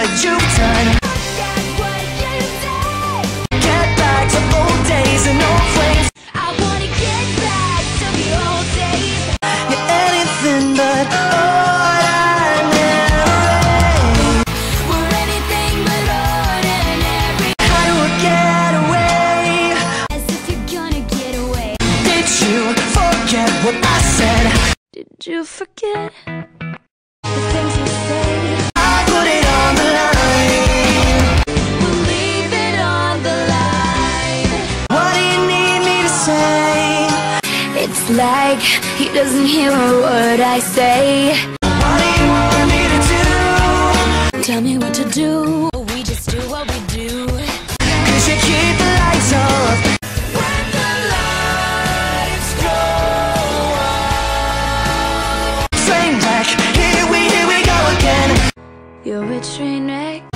what you've done. Did you forget the things you said? I put it on the line. We'll leave it on the line. What do you need me to say? It's like he doesn't hear a word I say. What do you want me to do? Tell me what to do. We just do what we do. 'Cause you keep the lights off. You're a train wreck.